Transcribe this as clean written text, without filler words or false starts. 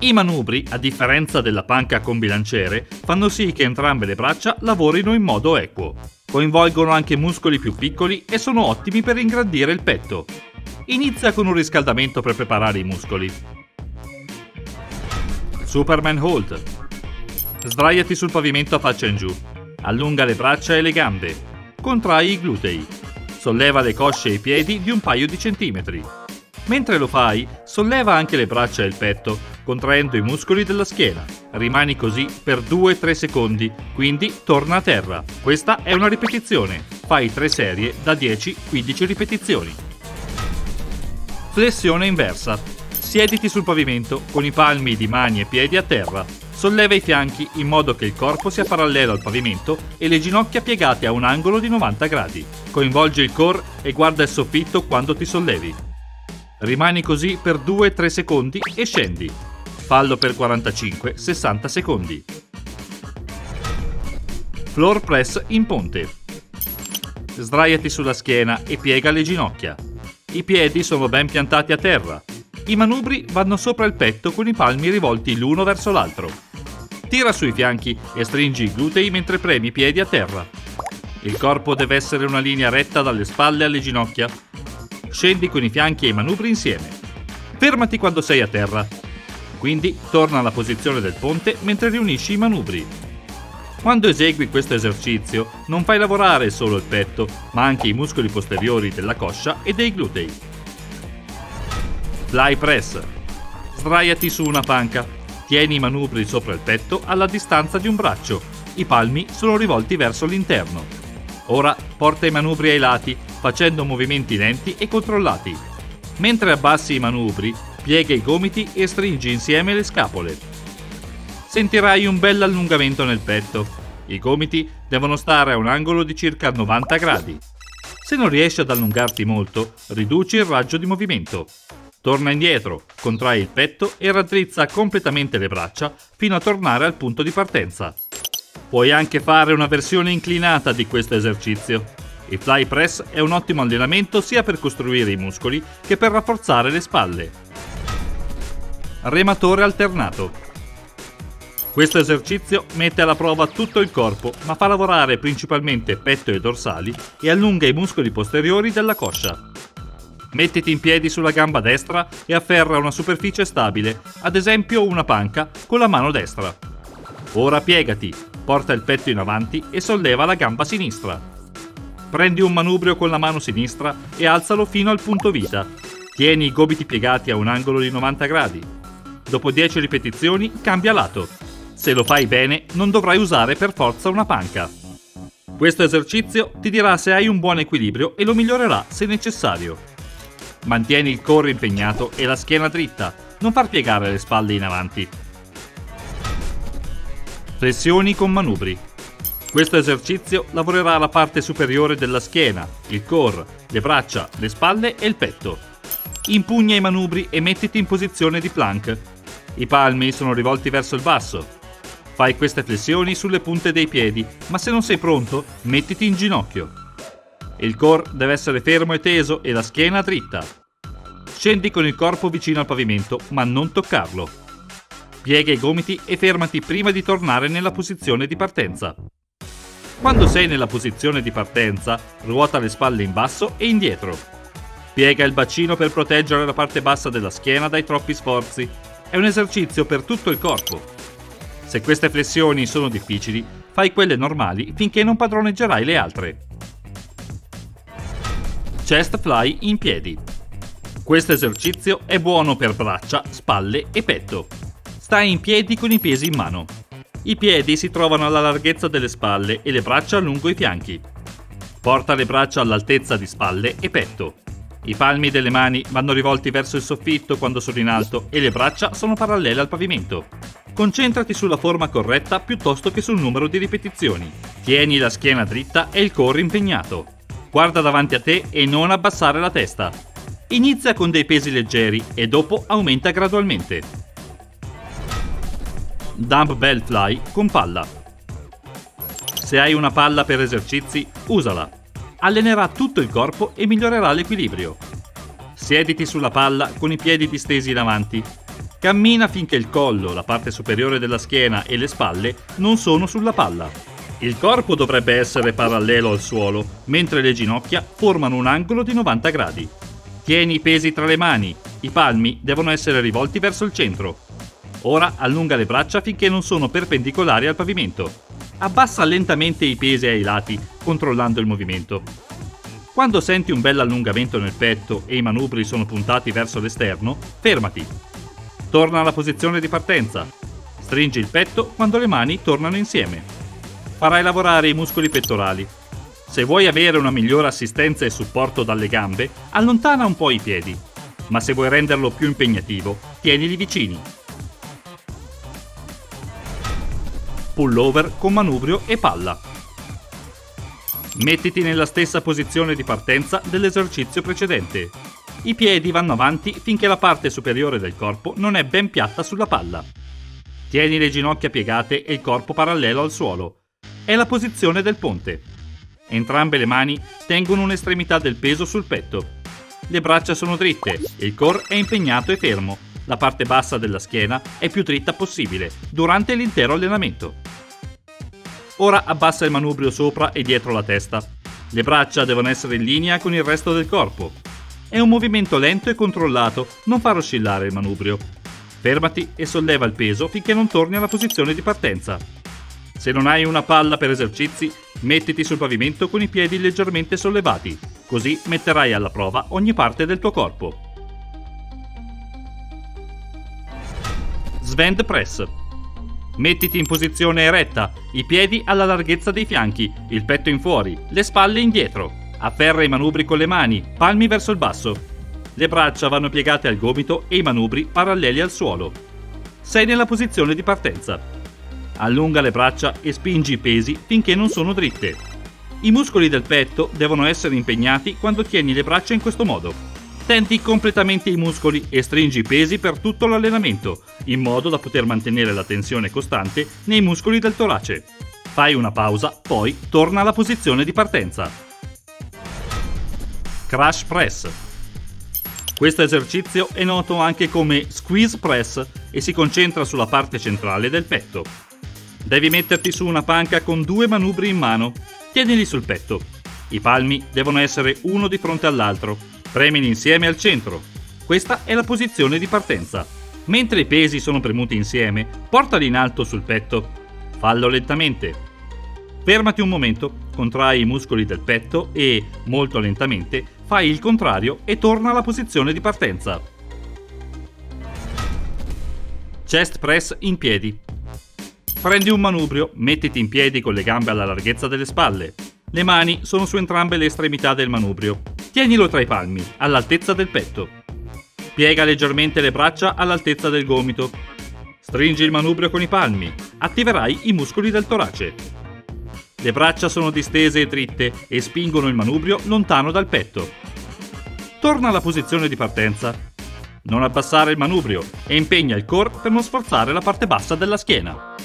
I manubri, a differenza della panca con bilanciere, fanno sì che entrambe le braccia lavorino in modo equo. Coinvolgono anche muscoli più piccoli e sono ottimi per ingrandire il petto. Inizia con un riscaldamento per preparare i muscoli. Superman Hold. Sdraiati sul pavimento a faccia in giù. Allunga le braccia e le gambe. Contrai i glutei. Solleva le cosce e i piedi di un paio di centimetri. Mentre lo fai, solleva anche le braccia e il petto, contraendo i muscoli della schiena. Rimani così per 2-3 secondi, quindi torna a terra. Questa è una ripetizione. Fai 3 serie da 10-15 ripetizioni. Flessione inversa. Siediti sul pavimento con i palmi di mani e piedi a terra. Solleva i fianchi in modo che il corpo sia parallelo al pavimento e le ginocchia piegate a un angolo di 90 gradi. Coinvolgi il core e guarda il soffitto quando ti sollevi. Rimani così per 2-3 secondi e scendi. Fallo per 45-60 secondi. Floor press in ponte. Sdraiati sulla schiena e piega le ginocchia. I piedi sono ben piantati a terra. I manubri vanno sopra il petto con i palmi rivolti l'uno verso l'altro. Tira sui fianchi e stringi i glutei mentre premi i piedi a terra. Il corpo deve essere una linea retta dalle spalle alle ginocchia. Scendi con i fianchi e i manubri insieme. Fermati quando sei a terra. Quindi torna alla posizione del ponte mentre riunisci i manubri. Quando esegui questo esercizio, non fai lavorare solo il petto, ma anche i muscoli posteriori della coscia e dei glutei. Fly press. Sdraiati su una panca. Tieni i manubri sopra il petto alla distanza di un braccio. I palmi sono rivolti verso l'interno. Ora porta i manubri ai lati, facendo movimenti lenti e controllati. Mentre abbassi i manubri, piega i gomiti e stringi insieme le scapole. Sentirai un bel allungamento nel petto. I gomiti devono stare a un angolo di circa 90 gradi. Se non riesci ad allungarti molto, riduci il raggio di movimento. Torna indietro, contrai il petto e raddrizza completamente le braccia fino a tornare al punto di partenza. Puoi anche fare una versione inclinata di questo esercizio. Il fly press è un ottimo allenamento sia per costruire i muscoli che per rafforzare le spalle. Rematore alternato. Questo esercizio mette alla prova tutto il corpo, ma fa lavorare principalmente petto e dorsali e allunga i muscoli posteriori della coscia. Mettiti in piedi sulla gamba destra e afferra una superficie stabile, ad esempio una panca, con la mano destra. Ora piegati, porta il petto in avanti e solleva la gamba sinistra. Prendi un manubrio con la mano sinistra e alzalo fino al punto vita. Tieni i gomiti piegati a un angolo di 90 gradi. Dopo 10 ripetizioni cambia lato. Se lo fai bene, non dovrai usare per forza una panca. Questo esercizio ti dirà se hai un buon equilibrio e lo migliorerà se necessario. Mantieni il core impegnato e la schiena dritta, non far piegare le spalle in avanti. Flessioni con manubri. Questo esercizio lavorerà la parte superiore della schiena, il core, le braccia, le spalle e il petto. Impugna i manubri e mettiti in posizione di plank. I palmi sono rivolti verso il basso. Fai queste flessioni sulle punte dei piedi, ma se non sei pronto, mettiti in ginocchio. Il core deve essere fermo e teso e la schiena dritta. Scendi con il corpo vicino al pavimento, ma non toccarlo. Piega i gomiti e fermati prima di tornare nella posizione di partenza. Quando sei nella posizione di partenza, ruota le spalle in basso e indietro. Piega il bacino per proteggere la parte bassa della schiena dai troppi sforzi. È un esercizio per tutto il corpo. Se queste flessioni sono difficili, fai quelle normali finché non padroneggerai le altre. Chest fly in piedi. Questo esercizio è buono per braccia, spalle e petto. Stai in piedi con i pesi in mano. I piedi si trovano alla larghezza delle spalle e le braccia lungo i fianchi. Porta le braccia all'altezza di spalle e petto. I palmi delle mani vanno rivolti verso il soffitto quando sono in alto e le braccia sono parallele al pavimento. Concentrati sulla forma corretta piuttosto che sul numero di ripetizioni. Tieni la schiena dritta e il core impegnato. Guarda davanti a te e non abbassare la testa. Inizia con dei pesi leggeri e dopo aumenta gradualmente. Dumbbell fly con palla. Se hai una palla per esercizi, usala. Allenerà tutto il corpo e migliorerà l'equilibrio. Siediti sulla palla con i piedi distesi in avanti. Cammina finché il collo, la parte superiore della schiena e le spalle non sono sulla palla. Il corpo dovrebbe essere parallelo al suolo, mentre le ginocchia formano un angolo di 90 gradi. Tieni i pesi tra le mani, i palmi devono essere rivolti verso il centro. Ora allunga le braccia finché non sono perpendicolari al pavimento. Abbassa lentamente i pesi ai lati, controllando il movimento. Quando senti un bel allungamento nel petto e i manubri sono puntati verso l'esterno, fermati. Torna alla posizione di partenza. Stringi il petto quando le mani tornano insieme. Farai lavorare i muscoli pettorali. Se vuoi avere una migliore assistenza e supporto dalle gambe, allontana un po' i piedi. Ma se vuoi renderlo più impegnativo, tienili vicini. Pullover con manubrio e palla. Mettiti nella stessa posizione di partenza dell'esercizio precedente. I piedi vanno avanti finché la parte superiore del corpo non è ben piatta sulla palla. Tieni le ginocchia piegate e il corpo parallelo al suolo. È la posizione del ponte. Entrambe le mani tengono un'estremità del peso sul petto. Le braccia sono dritte, il core è impegnato e fermo. La parte bassa della schiena è più dritta possibile durante l'intero allenamento. Ora abbassa il manubrio sopra e dietro la testa. Le braccia devono essere in linea con il resto del corpo. È un movimento lento e controllato, non far oscillare il manubrio. Fermati e solleva il peso finché non torni alla posizione di partenza. Se non hai una palla per esercizi, mettiti sul pavimento con i piedi leggermente sollevati, così metterai alla prova ogni parte del tuo corpo. Svank Press. Mettiti in posizione eretta, i piedi alla larghezza dei fianchi, il petto in fuori, le spalle indietro. Afferra i manubri con le mani, palmi verso il basso. Le braccia vanno piegate al gomito e i manubri paralleli al suolo. Sei nella posizione di partenza. Allunga le braccia e spingi i pesi finché non sono dritte. I muscoli del petto devono essere impegnati quando tieni le braccia in questo modo. Tenti completamente i muscoli e stringi i pesi per tutto l'allenamento, in modo da poter mantenere la tensione costante nei muscoli del torace. Fai una pausa, poi torna alla posizione di partenza. Crash Press. Questo esercizio è noto anche come Squeeze Press e si concentra sulla parte centrale del petto. Devi metterti su una panca con due manubri in mano. Tienili sul petto. I palmi devono essere uno di fronte all'altro. Premili insieme al centro. Questa è la posizione di partenza. Mentre i pesi sono premuti insieme, portali in alto sul petto. Fallo lentamente. Fermati un momento, contrai i muscoli del petto e, molto lentamente, fai il contrario e torna alla posizione di partenza. Chest press in piedi. Prendi un manubrio, mettiti in piedi con le gambe alla larghezza delle spalle. Le mani sono su entrambe le estremità del manubrio. Tienilo tra i palmi, all'altezza del petto. Piega leggermente le braccia all'altezza del gomito. Stringi il manubrio con i palmi. Attiverai i muscoli del torace. Le braccia sono distese e dritte e spingono il manubrio lontano dal petto. Torna alla posizione di partenza. Non abbassare il manubrio e impegna il core per non sforzare la parte bassa della schiena.